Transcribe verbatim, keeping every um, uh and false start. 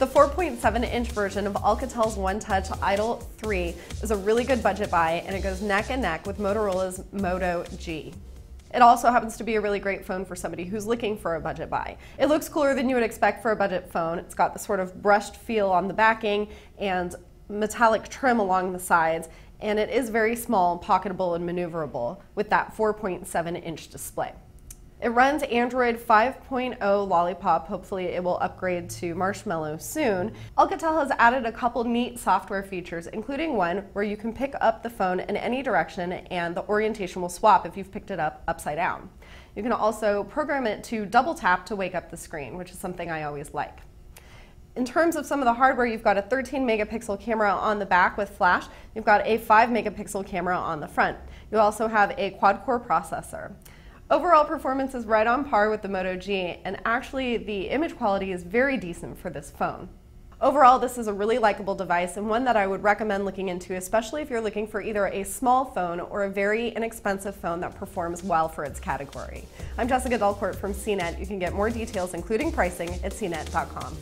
The four point seven inch version of Alcatel's OneTouch Idol three is a really good budget buy, and it goes neck and neck with Motorola's Moto G. It also happens to be a really great phone for somebody who's looking for a budget buy. It looks cooler than you would expect for a budget phone. It's got the sort of brushed feel on the backing and metallic trim along the sides, and it is very small, pocketable, and maneuverable with that four point seven inch display. It runs Android five point oh Lollipop. Hopefully it will upgrade to Marshmallow soon. Alcatel has added a couple neat software features, including one where you can pick up the phone in any direction and the orientation will swap if you've picked it up upside down. You can also program it to double tap to wake up the screen, which is something I always like. In terms of some of the hardware, you've got a thirteen megapixel camera on the back with flash. You've got a five megapixel camera on the front. You also have a quad-core processor. Overall performance is right on par with the Moto G, and actually the image quality is very decent for this phone. Overall, this is a really likable device and one that I would recommend looking into, especially if you're looking for either a small phone or a very inexpensive phone that performs well for its category. I'm Jessica Dolcourt from C net. You can get more details, including pricing, at c net dot com.